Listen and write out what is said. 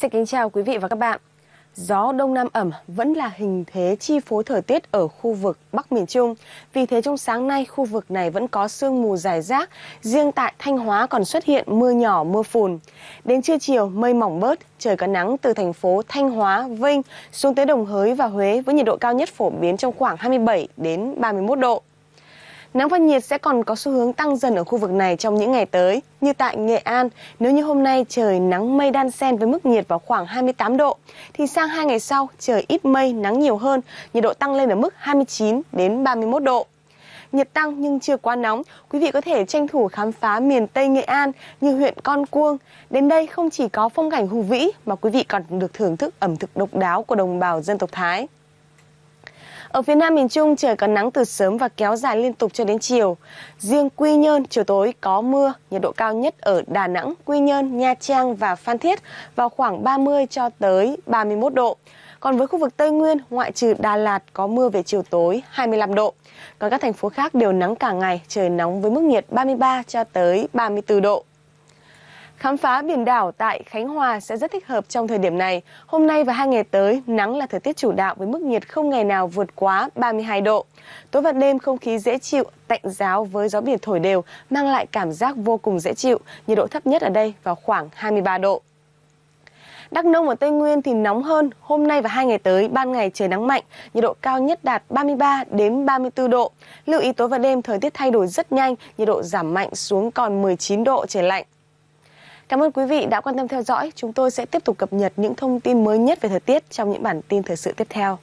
Xin kính chào quý vị và các bạn. Gió đông nam ẩm vẫn là hình thế chi phối thời tiết ở khu vực Bắc miền Trung. Vì thế trong sáng nay khu vực này vẫn có sương mù rải rác, riêng tại Thanh Hóa còn xuất hiện mưa nhỏ, mưa phùn. Đến trưa chiều mây mỏng bớt, trời có nắng từ thành phố Thanh Hóa, Vinh xuống tới Đồng Hới và Huế với nhiệt độ cao nhất phổ biến trong khoảng 27 đến 31 độ. Nắng và nhiệt sẽ còn có xu hướng tăng dần ở khu vực này trong những ngày tới. Như tại Nghệ An, nếu như hôm nay trời nắng mây đan xen với mức nhiệt vào khoảng 28 độ, thì sang 2 ngày sau trời ít mây, nắng nhiều hơn, nhiệt độ tăng lên ở mức 29 đến 31 độ. Nhiệt tăng nhưng chưa quá nóng, quý vị có thể tranh thủ khám phá miền Tây Nghệ An như huyện Con Cuông. Đến đây không chỉ có phong cảnh hùng vĩ mà quý vị còn được thưởng thức ẩm thực độc đáo của đồng bào dân tộc Thái. Ở phía Nam miền Trung trời có nắng từ sớm và kéo dài liên tục cho đến chiều. Riêng Quy Nhơn chiều tối có mưa, nhiệt độ cao nhất ở Đà Nẵng, Quy Nhơn, Nha Trang và Phan Thiết vào khoảng 30 cho tới 31 độ. Còn với khu vực Tây Nguyên, ngoại trừ Đà Lạt có mưa về chiều tối 25 độ. Còn các thành phố khác đều nắng cả ngày, trời nóng với mức nhiệt 33 cho tới 34 độ. Khám phá biển đảo tại Khánh Hòa sẽ rất thích hợp trong thời điểm này. Hôm nay và 2 ngày tới, nắng là thời tiết chủ đạo với mức nhiệt không ngày nào vượt quá 32 độ. Tối và đêm không khí dễ chịu, tạnh ráo với gió biển thổi đều, mang lại cảm giác vô cùng dễ chịu. Nhiệt độ thấp nhất ở đây vào khoảng 23 độ. Đắk Nông ở Tây Nguyên thì nóng hơn. Hôm nay và 2 ngày tới, ban ngày trời nắng mạnh, nhiệt độ cao nhất đạt 33 đến 34 độ. Lưu ý tối và đêm thời tiết thay đổi rất nhanh, nhiệt độ giảm mạnh xuống còn 19 độ trời lạnh. Cảm ơn quý vị đã quan tâm theo dõi. Chúng tôi sẽ tiếp tục cập nhật những thông tin mới nhất về thời tiết trong những bản tin thời sự tiếp theo.